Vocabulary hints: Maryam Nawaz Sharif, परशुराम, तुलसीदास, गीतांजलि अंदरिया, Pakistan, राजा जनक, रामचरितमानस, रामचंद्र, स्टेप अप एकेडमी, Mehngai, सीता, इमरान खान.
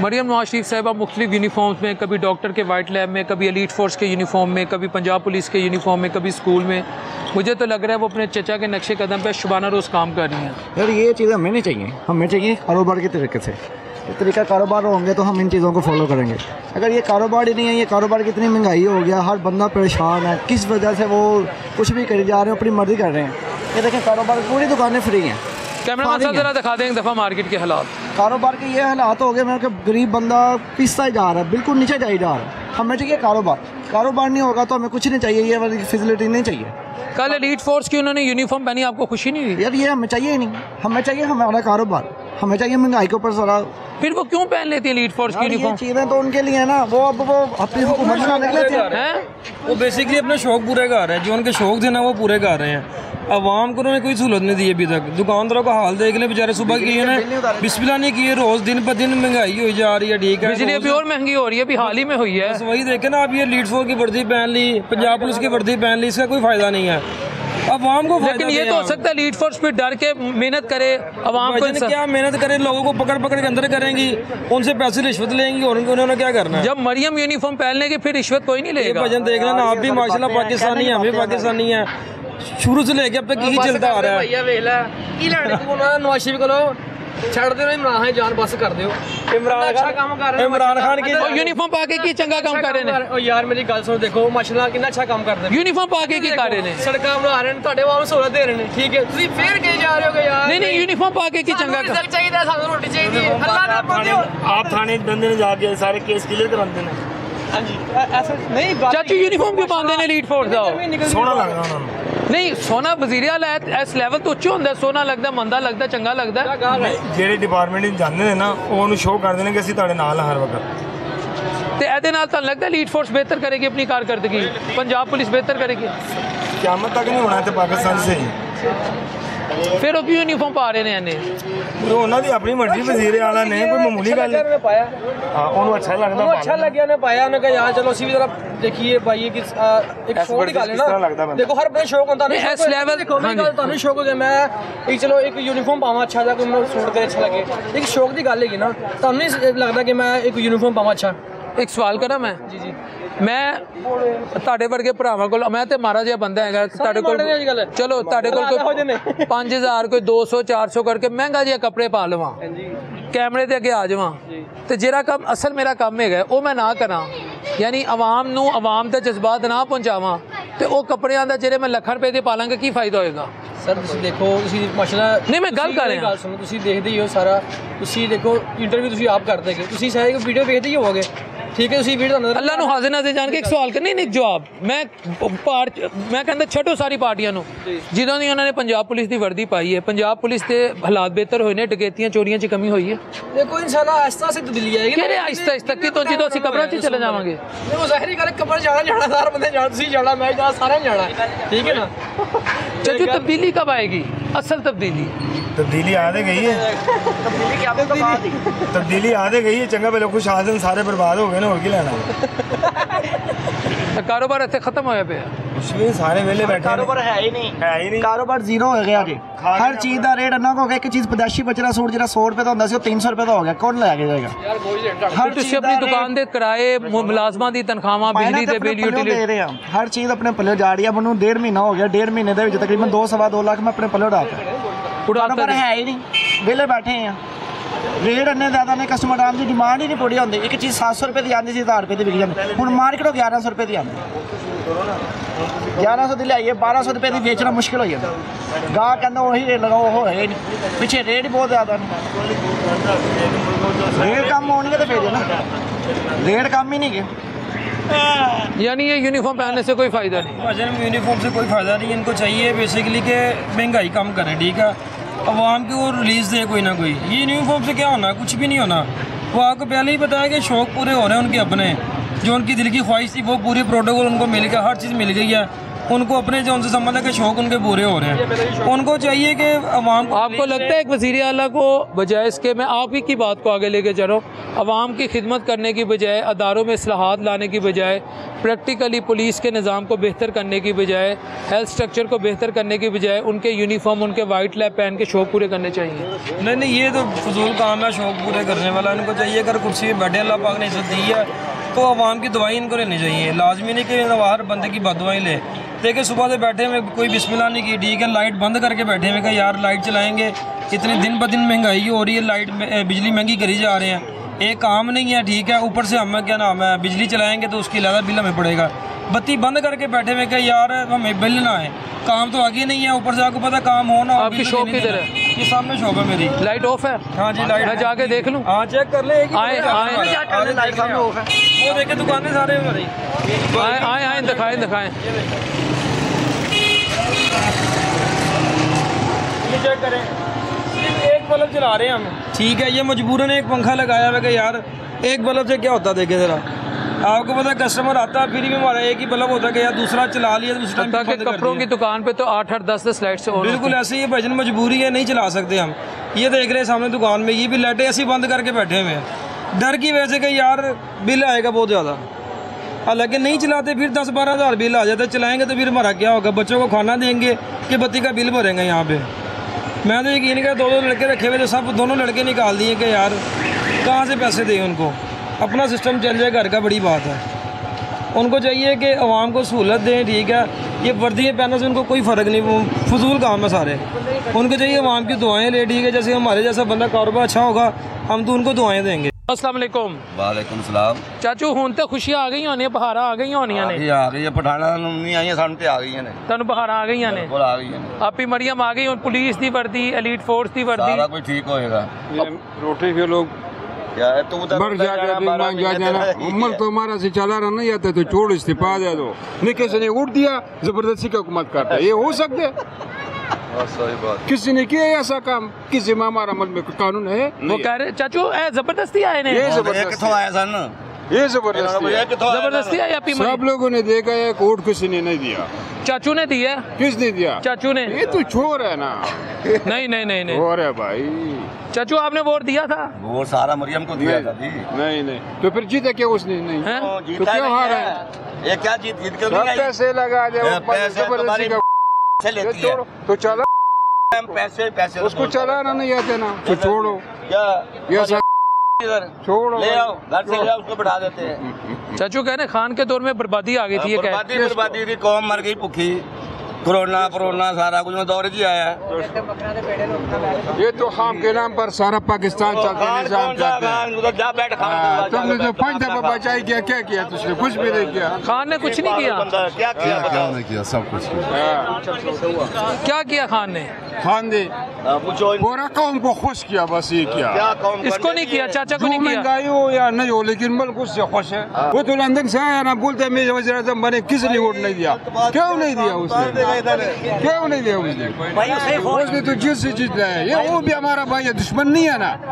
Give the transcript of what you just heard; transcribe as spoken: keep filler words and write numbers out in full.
मरियम नवाज शरीफ साहिबा मुख्तलिफ यूनिफॉर्म्स में, कभी डॉक्टर के वाइट लैब में, कभी एलीट फोर्स के यूनिफॉर्म में, कभी पंजाब पुलिस के यूनिफॉर्म में, कभी स्कूल में। मुझे तो लग रहा है वो अपने चचा के नक्शे कदम पे शुबाना रोज़ काम कर रही हैं। यार ये चीज़ें हमें नहीं चाहिए, हमें चाहिए कारोबार के तरीके से। इस तरीका कारोबार होंगे तो हम इन चीज़ों को फॉलो करेंगे। अगर ये कारोबार ही नहीं है, ये कारोबार कितनी महंगाई हो गया, हर बंदा परेशान है, किस वजह से वो कुछ भी करे जा रहे हैं, अपनी मर्जी कर रहे हैं। ये देखें कारोबार, पूरी दुकानें फ्री हैं। कैमरामैन साहब जरा दिखा दें एक दफ़ा मार्केट के हालात, कारोबार के ये हालात हो गए। मेरे गरीब बंदा पिसता जा रहा है, बिल्कुल नीचे जा रहा है। हमें चाहिए कारोबार, कारोबार नहीं होगा तो हमें कुछ नहीं चाहिए, ये वाली फैसिलिटी नहीं चाहिए। कल एलीट फोर्स की उन्होंने यूनिफॉर्म पहनी, आपको खुशी नहीं हुई? यार ये हमें चाहिए नहीं, हमें चाहिए हमारा कारोबार, हमें चाहिए महंगाई के ऊपर जरा। फिर वो क्यों पहन लेती है एलीट फोर्स की यूनिफॉर्म? चीज़ें तो उनके लिए है ना, वो अब वो अपनी हुकूमत से निकल लेते हैं, वो बेसिकली अपने शौक पूरे कर रहे हैं, जो उनके शौक थे ना वो पूरे कर रहे हैं। आवाम को उन्होंने कोई सहूलत नहीं दी अभी तक। दुकानदारों का हाल देख लें, बेचारे सुबह की उन्होंने बिस्मिल्लाह नहीं की है, रोज़ दिन पर दिन महंगाई हो जा रही है। ठीक है, बिजली अभी और महंगी हो रही है, अभी हाल ही में हुई है। बस वही देखें ना, आप ये एलीट फोर्स की वर्दी पहन ली, पंजाब पुलिस की वर्दी पहन ली, इसका कोई फ़ायदा नहीं है अवाम को। लेकिन ये तो हो सकता है एलीट फोर्स पे डर के मेहनत करे अवाम को। क्या मेहनत करें, लोगों को पकड़ पकड़ के अंदर करेंगी, उनसे पैसे रिश्वत लेंगी, और उन्होंने क्या करना है? जब मरियम यूनिफॉर्म पहन लेंगे फिर रिश्वत कोई नहीं लेगा। भजन देख लेना आप भी, माशाल्लाह पाकिस्तानी है, हम भी पाकिस्तानी है, शुरू से लेके अब तक यही चलता आ रहा है। नवाज शरीफ को जान बस कर दो, इमरान खान की यूनिफॉर्म पा के चंगा काम कर रहे हैं। यार मेरी गल सुनो, देखो माशाल्लाह कितना अच्छा काम कर रहे हैं, यूनिफॉर्म पा के कर रहे हैं, सड़क बना रहे हैं, सहूलत दे रहे हैं। ठीक है, तुम फिर कहीं जा रहे हो यार? नहीं नहीं, यूनिफॉर्म पा के चंगा काम चाहिए, सानू रोटी चाहिए। आप थाने बंदे ने जाके सारे केस क्लियर करवाते हैं। हां जी, ऐसा नहीं चाची यूनिफॉर्म क्यों पाते हैं एलीट फोर्स दा? सोना लग रहा है नहीं, सोना वजीर आला इस लैवल तो उच्चा होंगे, सोना लगता मंदा लगता चंगा लगता। जेडे डिपार्टमेंट जाते हैं ना उन्होंने शो कर देने कि असीं तुहाडे नाल हर वक्त। तो ये लगता है एलीट फोर्स बेहतर करेगी अपनी कारकर्दगी, पंजाब पुलिस बेहतर करेगी? क़यामत तक नहीं होना तो पाकिस्तान से ही। फिर वो यूनिफॉर्म पा रहे हैं इन्हें, तो उन्होंने अपनी मर्जी, वजीर आला ने कोई मामूली गल नहीं पाया, उन्होंने अच्छा लगता, अच्छा लगे उन्हें पाया, उन्होंने कहा यार चलो असीं भी जरा देखिए भाई कि एक शौक निकाले ना। देखो हर बंदे शौक होता है, इस लेवल देखो मेरा तो शौक हो गया मैं एक चलो एक यूनिफॉर्म पावा अच्छा जा, कोई मैं सूट दे अच्छा लगे, एक शौक की गल हैगी ना। तुहानू नहीं लगता कि मैं एक यूनिफॉर्म पावा अच्छा? एक सवाल करा मैं जी जी, मैं ताड़े वर्गे भरावां कोल, मैं ते मारा जिहा बंदा हैगा, ताड़े कोल चलो ताड़े कोल कोई पांच हज़ार कोई दो सौ चार सौ करके महंगा जिहा कपड़े पा लवां, कैमरे दे अगे आ जावां, ते जिहड़ा कम असल मेरा कम हैगा ओ मैं ना करां, यानी आवाम नूं आवाम दा जज्बात ना पहुंचावां, ते ओ कपड़ियां दा जिहड़े मैं लख रुपए दे पा लांगा की फायदा होएगा? सर तुसीं देखो तुसीं माशाल्लाह, नहीं मैं गल कर रहा हूं, सुनो तुसीं देखदे ही हो सारा, तुसीं देखो इंटरव्यू तुसीं आप करदे हो, तुसीं सारे वीडियो देखदे ही होवोगे। ठीक है, उसी अल्लाह नू हाज़िर नाज़िर जान के एक सवाल करना, नहीं जवाब मैं पार्ट मैं कहता छड्डो सारी पार्टियां नू, जिदों दी उन्होंने पंजाब पुलिस की वर्दी पाई है, पंजाब पुलिस के हालात बेहतर होए ने, डकैतियां चोरियां च कमी हुई है। देखो इंशाल्लाह आहिस्ता आहिस्ता तब्दीली आएगी, कहरे आहिस्ता आहिस्ता की तो जिदों असीं कब्रां च चले जावांगे। देखो ज़ाहिरी गल कब्र जाना जाना सारे बंदे जाना, तुसीं जाना मैं जाना सारे जाना, ठीक है ना। चाचू तब्दीली कब आएगी असल तब्दीली? तब्दीली आधे गई है, तब्दीली क्या तब्दीली आधे गई है, चंगा पहले कुछ हाजन सारे बर्बाद हो गए ना, और क्या लेना। कारोबार ऐसे खत्म होया पे कुछ भी, सारे वेले बैठे, कारोबार है ही नहीं, है ही नहीं, कारोबार जीरो हो गया जी। हर चीज़ का रेट इन्ना हो गया कि चीज़ पचासी बचना सूट जो सौ रुपये का होंगे वो तीन सौ रुपये का हो गया, कौन लै के जाएगा? हर तुम अपनी दुकान के किराए, मुलाजमान की तनख्वाह, बिजली के बिल, यूटिलिटी दे रहे हैं, हर चीज़ अपने पल्ले जा रही है। मैं डेढ़ महीना हो गया, डेढ़ महीने के तकरीबन दो सवा दो लाख मैं अपने पल्ले उड़ा कारोबार है ही नहीं, वेले बैठे हैं, रेट इन्ने ज़्यादा ने, कस्टमर आराम की डिमांड ही नहीं पूरी होंगी। एक चीज़ सात सौ रुपये की आती, हज़ार रुपये की बिक जाती, हूँ मार्केट ग्यारह सौ रुपये की आती, ग्यारह सौ की लियाइए बारह सौ रुपये की बेचना मुश्किल हो जाता, गाँव कहना वही रेट लगाओ, हो है नहीं, पिछले रेट ही बहुत ज़्यादा, रेट कम होने तो फिर ना, रेट कम ही नहीं गए, यानी ये यूनिफॉर्म पहनने से कोई फ़ायदा नहीं, यूनिफॉर्म से कोई फ़ायदा नहीं। इनको चाहिए बेसिकली कि महंगाई कम करें, ठीक है, आवाम की वो रिलीज दे कोई ना कोई, ये यूनिफॉर्म से क्या होना, कुछ भी नहीं होना। वो आपको पहले ही पता है कि शौक़ पूरे हो रहे हैं उनके अपने, जो उनकी दिल की ख्वाहिश थी वो पूरी प्रोटोकॉल उनको मिल गया, हर चीज़ मिल गई है, उनको अपने जो उनसे समझ के शौक उनके पूरे हो रहे हैं, उनको चाहिए कि अवाम को। आपको लगता है कि वज़ीर आला को बजाय इसके, मैं आप ही की बात को आगे लेके चल रहा हूँ, अवाम की खिदमत करने की बजाय, अदारों में इस्लाहात लाने की बजाय, प्रैक्टिकली पुलिस के निज़ाम को बेहतर करने की बजाय, हेल्थ स्ट्रक्चर को बेहतर करने की बजाय उनके यूनिफॉर्म, उनके वाइट लैब पहन के शौक पूरे करने चाहिए? नहीं नहीं, ये तो फजूल काम है शौक पूरे करने वाला। इनको चाहिए अगर कुर्सी में बैठे अल्लाह पाक ने इज्जत दी है तो आवाम की दुआएं इनको लेनी चाहिए। लाजमी नहीं कि हर बंदे की बददुआएं ले। देखिए सुबह से बैठे हुए कोई बिस्मिल्लाह नहीं की, ठीक है लाइट बंद करके बैठे हुए, कहा यार लाइट चलाएँगे, इतने दिन ब दिन महंगाई हो रही है, लाइट बिजली महंगी करी जा रहे हैं, एक काम नहीं है, ठीक है ऊपर से हमें क्या नाम है बिजली चलाएंगे तो उसकी अलग बिल हमें पड़ेगा। बत्ती बंद करके बैठे हुए कि यार हमें बिल ना आए, काम तो आगे नहीं है, ऊपर से आपको पता काम हो ना। आपकी शॉप किधर है? ये सामने शॉप है मेरी। लाइट ऑफ है? हाँ जी लाइट, मैं जाके देख लूँ। हाँ चेक कर ले, देखे दुकानें सारे आए आए दिखाएँ दिखाएँ चेक करें, एक बल्ब चला रहे हैं हम, ठीक है ये मजबूरन एक पंखा लगाया हुआ कि यार एक बल्ब से क्या होता है, देखे जरा आपको पता कस्टमर आता है फिर भी हमारा एक ही बल्ब होता है कि यार दूसरा चला लिया उस टाइम पे। कपड़ों की दुकान पे तो आठ आठ दस दस लाइट से बिल्कुल ऐसे ही भजन मजबूरी है, नहीं चला सकते हम। ये देख रहे हैं सामने दुकान में ये भी लाइटें ऐसी बंद करके बैठे हुए हैं डर की वजह से कि यार बिल आएगा बहुत ज़्यादा, हालांकि नहीं चलाते फिर दस बारह हज़ार बिल आ जाता है, चलाएँगे तो फिर हमारा क्या होगा, बच्चों को खाना देंगे कि बत्ती का बिल भरेंगे। यहाँ पे मैं तो यकीन कर दो दो लड़के रखे हुए थे, सब दोनों लड़के निकाल दिए कि यार कहाँ से पैसे दें उनको, अपना सिस्टम चल जाए घर का बड़ी बात है। उनको चाहिए कि आवाम को सहूलत दें, ठीक है ये वर्दियाँ पहनने से उनको कोई फ़र्क नहीं, फजूल काम है सारे। उनको चाहिए आवाम की दुआएं ले, ठीक है जैसे हमारे जैसा बंदा कारोबार अच्छा होगा हम तो उनको दुआएं देंगे। अस्सलाम वालेकुम। वालेकुम सलाम। चाचू हूँ तो खुशियाँ आ गई होनी, बहारा आ गई होनी ने? आ गई है, पठाना नहीं आई सानू तो आ गई ने। तुहानू बहारा आ गई ने? आ गई ने। आपी मरियम आ गई, पुलिस की वर्दी, एलीट फोर्स की वर्दी, सारा कुछ ठीक होएगा। रोटी के लोग यार तू तो मर जा जा मांग जा जा उम्र तो हमारा से चला रहा नहीं आता तो छोड़ इस्तीफा दे दो, नहीं किसी ने उठ दिया जबरदस्ती की हुकूमत करता है, ये हो सकता है? किसी ने किया ऐसा काम? किसी में हमारा अमल में कानून है? वो कह रहे चाचू जबरदस्ती आए ने, ये जबरदस्ती आया सन, ये जबरदस्ती जबरदस्ती आया, सब लोगों ने देखा है, कोर्ट किसी ने नहीं दिया। चाचू ने दिया? किसने दिया? चाचू ने। ये तो छोर है ना। नहीं नहीं नहीं नहीं छोर है भाई। चाचू आपने वोट दिया था? वोट सारा मरियम को दिया था जी। नहीं नहीं तो फिर जीता क्या उसने? नहीं तो क्यों हारा है? ये क्या जीत जीत कर पैसे लगा दे लेती है। तो चला पैसे पैसे उसको चलाना नहीं आते ना तो छोड़ो या इधर छोड़ो ले आओ घर से ले आओ उसको बैठा देते हैं। चाचू कह रहे खान के दौर में बर्बादी आ गई थी, ये बर्बादी बर्बादी थी, कौम मर गई भूखी, कोरोना कोरोना सारा कुछ में दौर जी आया है। ये तो खाम के नाम पर सारा पाकिस्तान चलता है। तुमने जो पाँच दफा बचाई क्या क्या किया तुझने? कुछ भी नहीं किया, खान ने कुछ नहीं किया। क्या किया? खान ने किया सब कुछ। क्या किया खान ने? खान ने पूरा कौम को खुश किया, बस ये किया, इसको नहीं किया, चाचा को नहीं किया। महंगाई हो या नहीं हो लेकिन मुल्क उससे खुश है। वो तो लंदन से आया ना, बोलते मैं वज़ीर आज़म बने, किसने वोट नहीं दिया? क्यों नहीं दिया उसने? क्यों नहीं दिया उसने? उसने तो जीत से जीत रहा है, ये वो भी हमारा भाई है, दुश्मन नहीं है ना।